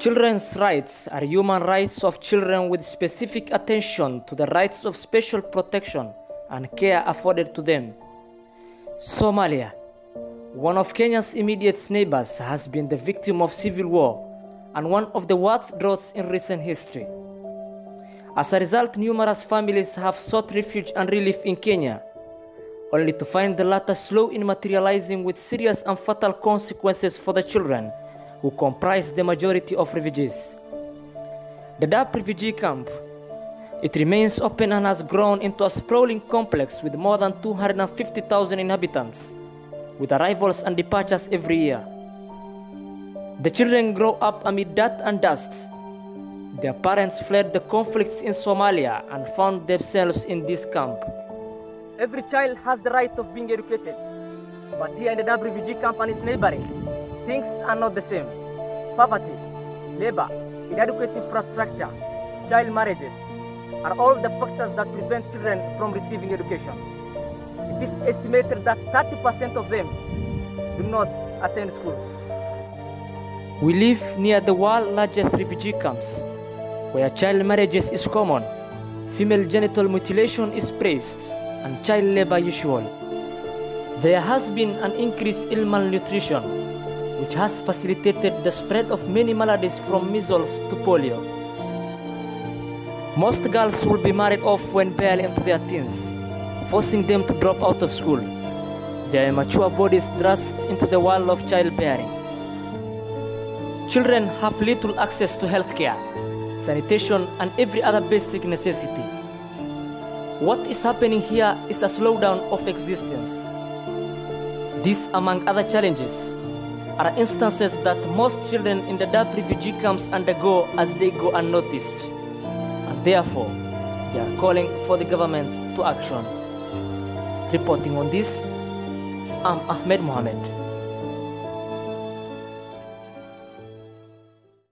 Children's rights are human rights of children with specific attention to the rights of special protection and care afforded to them. Somalia, one of Kenya's immediate neighbors, has been the victim of civil war and one of the worst droughts in recent history. As a result, numerous families have sought refuge and relief in Kenya, only to find the latter slow in materializing, with serious and fatal consequences for the children who comprise the majority of refugees. The Dadaab refugee camp, it remains open and has grown into a sprawling complex with more than 250,000 inhabitants, with arrivals and departures every year. The children grow up amid dirt and dust. Their parents fled the conflicts in Somalia and found themselves in this camp. Every child has the right of being educated, but here in the Dadaab refugee camp and its neighboring, things are not the same. Poverty, labor, inadequate infrastructure, child marriages are all the factors that prevent children from receiving education. It is estimated that 30% of them do not attend schools. We live near the world's largest refugee camps, where child marriages is common, female genital mutilation is praised, and child labor usual. There has been an increase in malnutrition, which has facilitated the spread of many maladies, from measles to polio. Most girls will be married off when barely into their teens, forcing them to drop out of school, their immature bodies thrust into the world of childbearing. Children have little access to healthcare, sanitation, and every other basic necessity. What is happening here is a slowdown of existence. These, among other challenges, are instances that most children in the Dadaab refugee camps undergo as they go unnoticed, and therefore they are calling for the government to action. Reporting on this, I'm Ahmed Mohamed.